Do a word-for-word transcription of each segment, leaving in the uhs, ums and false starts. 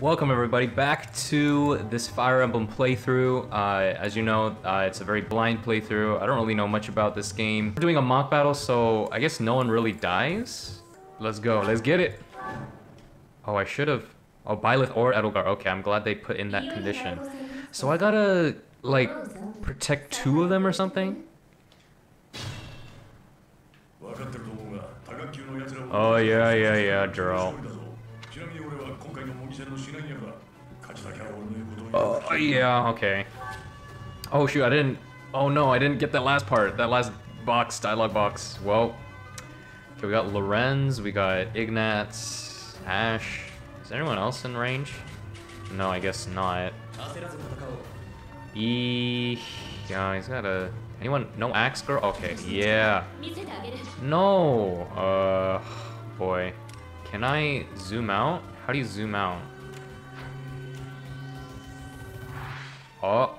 Welcome everybody back to this Fire Emblem playthrough. Uh, as you know, uh, it's a very blind playthrough. I don't really know much about this game. We're doing a mock battle, so I guess no one really dies. Let's go, let's get it. Oh, I should have. Oh, Byleth or Edelgard. Okay, I'm glad they put in that condition. So I gotta, like, protect two of them or something? Oh, yeah, yeah, yeah, girl. Oh, yeah, okay. Oh, shoot, I didn't... Oh, no, I didn't get that last part. That last box, dialogue box. Well, okay, we got Lorenz, we got Ignatz, Ashe. Is anyone else in range? No, I guess not. E... Yeah, he's got a... Anyone? No axe girl? Okay, yeah. No! Uh... Boy. Can I zoom out? How do you zoom out? Oh.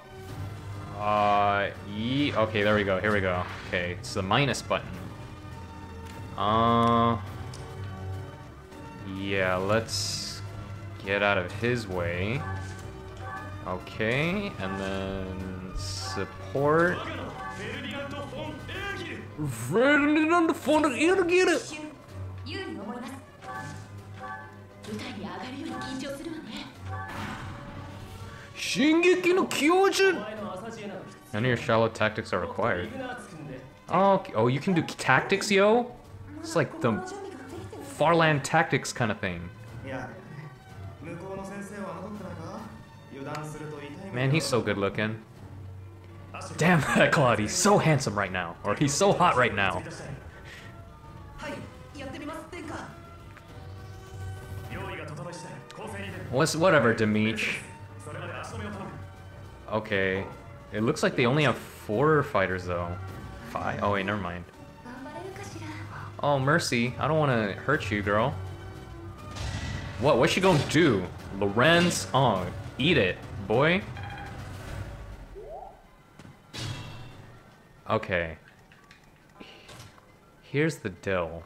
Uh, ye okay, there we go, here we go. Okay, it's the minus button. Uh... Yeah, let's get out of his way. Okay, and then support. Ferdinand von Edelgard! Shingeki no Kyojin! None of your shallow tactics are required. Oh, oh, you can do tactics, yo? It's like the Farland tactics kind of thing. Man, he's so good looking. Damn that Claude, he's so handsome right now. Or he's so hot right now. What's, whatever, Dimitri. Okay. It looks like they only have four fighters, though. Five? Oh, wait, never mind. Oh, mercy. I don't want to hurt you, girl. What? What's she gonna do? Lorenz? Oh, eat it, boy. Okay. Here's the deal.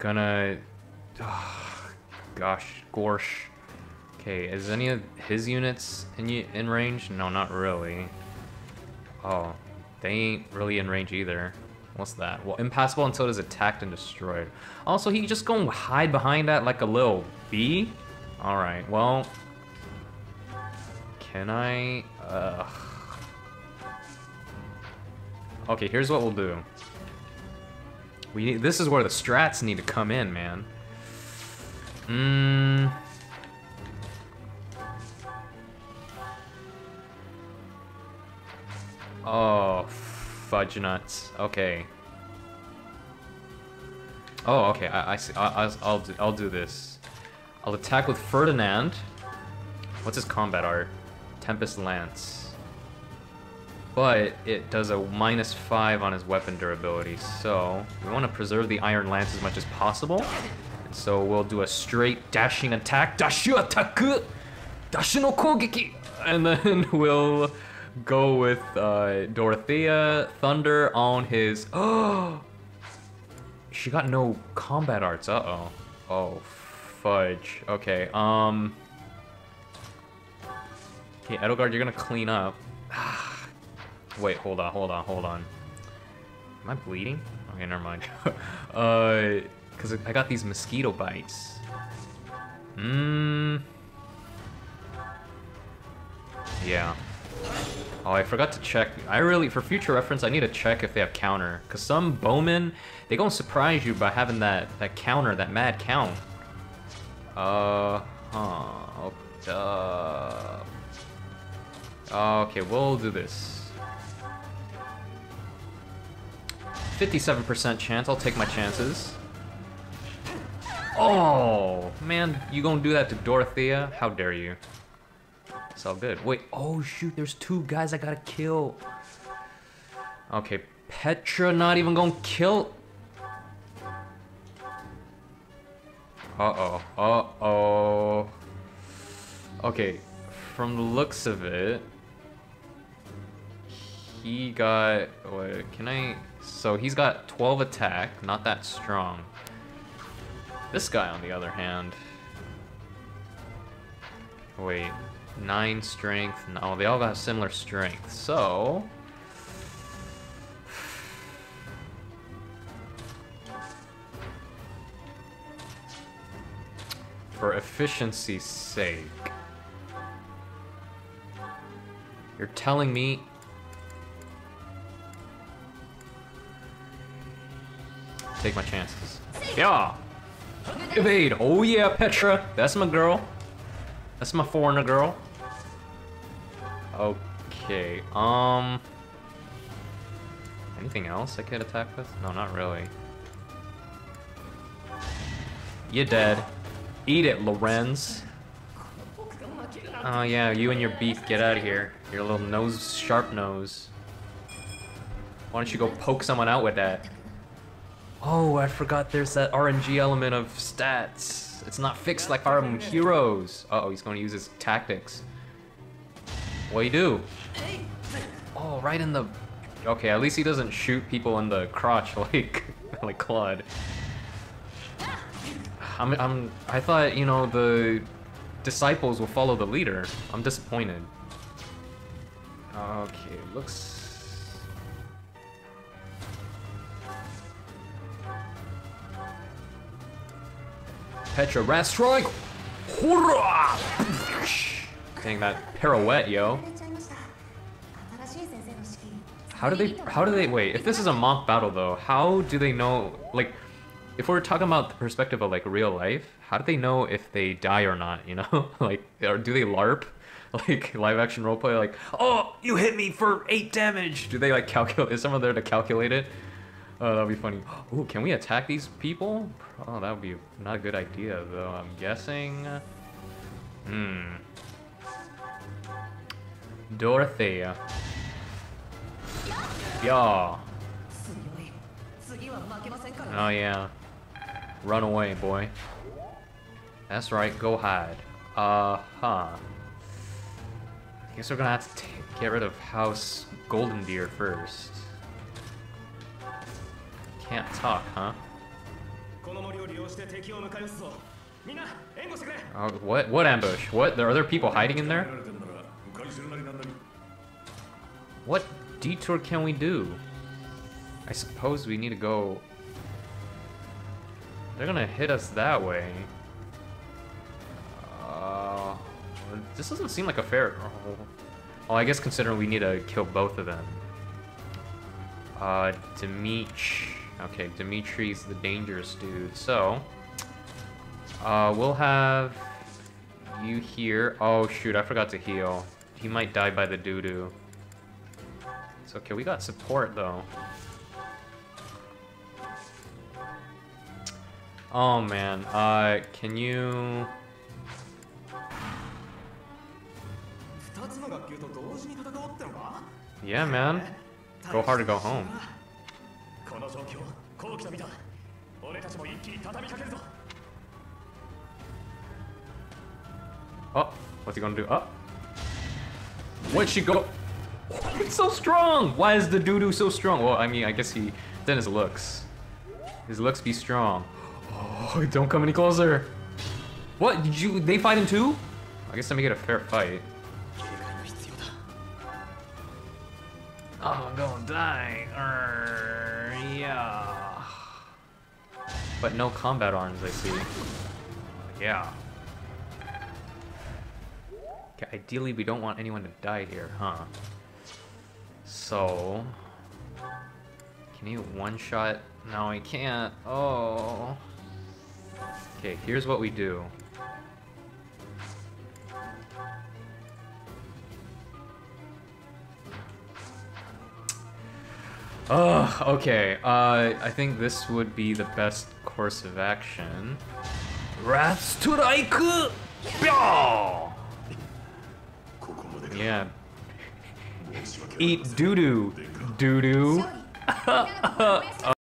Gonna... Oh, gosh, gorsh. Okay, is any of his units in, in range? No, not really. Oh, they ain't really in range either. What's that? Well, impassable until it is attacked and destroyed. Also, he just gonna hide behind that like a little bee? Alright, well... Can I... Uh... Okay, here's what we'll do. We need, this is where the strats need to come in, man. Mmm... Oh, fudge nuts. Okay. Oh, okay. I, I see. I, I'll do. I'll do this. I'll attack with Ferdinand. What's his combat art? Tempest Lance. But it does a minus five on his weapon durability, so we want to preserve the Iron Lance as much as possible. And so we'll do a straight dashing attack, dashu attaku, dashu no kogeki, and then we'll. Go with uh, Dorothea Thunder on his. Oh, she got no combat arts. Uh oh. Oh, fudge. Okay. Um. Okay, Edelgard, you're gonna clean up. Wait, hold on, hold on, hold on. Am I bleeding? Okay, never mind. uh, cause I got these mosquito bites. Mmm. Yeah. Oh, I forgot to check. I really, for future reference, I need to check if they have counter. Because some bowmen, they gonna surprise you by having that, that counter, that mad count. Uh, huh. Uh, okay, we'll do this. fifty-seven percent chance, I'll take my chances. Oh, man, you gonna do that to Dorothea? How dare you. It's all good. Wait, oh shoot, there's two guys I gotta kill. Okay, Petra not even gonna kill. Uh-oh, uh-oh. Okay, from the looks of it, he got, wait, can I? So he's got twelve attack, not that strong. This guy, on the other hand... Wait, nine strength. No, they all got similar strength, so... For efficiency's sake... You're telling me... Take my chances. Yeah! Evade! Oh yeah, Petra! That's my girl. That's my foreigner girl. Okay, um... Anything else I could attack with? No, not really. You're dead. Eat it, Lorenz. Oh yeah, you and your beef, get out of here. Your little nose, sharp nose. Why don't you go poke someone out with that? Oh, I forgot there's that R N G element of stats. It's not fixed like Fire Emblem Heroes. Uh-oh, he's going to use his tactics. What do you do? Oh, right in the... Okay, at least he doesn't shoot people in the crotch like like Claude. I'm, I'm, I thought, you know, the disciples will follow the leader. I'm disappointed. Okay, looks... Petra, Rat Strike! Hurrah! Dang, that pirouette, yo. How do they, how do they, wait, if this is a mock battle though, how do they know, like, if we're talking about the perspective of, like, real life, how do they know if they die or not, you know? Like, or do they LARP? Like, live action roleplay, like, oh, you hit me for eight damage! Do they, like, calculate, is someone there to calculate it? Oh, that'd be funny. Ooh, can we attack these people? Oh, that would be not a good idea, though, I'm guessing. Hmm. Dorothea. Yeah. Oh, yeah. Run away, boy. That's right, go hide. Uh-huh. I guess we're gonna have to take, get rid of House Golden Deer first. Can't talk, huh? Oh, what? What ambush? What? There are other people hiding in there? What detour can we do? I suppose we need to go... They're gonna hit us that way. Uh, this doesn't seem like a fair... Oh, well, I guess considering we need to kill both of them. Uh, Dimitri... Okay, Dimitri's the dangerous dude, so... Uh, we'll have... You here... Oh shoot, I forgot to heal. He might die by the doo-doo. It's okay, we got support though. Oh man, uh, can you... Yeah man. Go hard or go home. Oh, what's he gonna do? Oh, where'd she go? Oh, it's so strong! Why is the doo-doo so strong? Well, I mean, I guess he... Then his looks. His looks be strong. Oh, don't come any closer! What? Did you... They fight him too? I guess let me get a fair fight. I'm gonna die. Urgh, yeah. But no combat arms, I see. Yeah. Okay, ideally, we don't want anyone to die here, huh? So. Can you one shot? No, I can't. Oh. Okay, here's what we do. Oh, okay. Uh, I think this would be the best course of action. Wrath Strike! Yeah. Eat doo doo. Doo doo.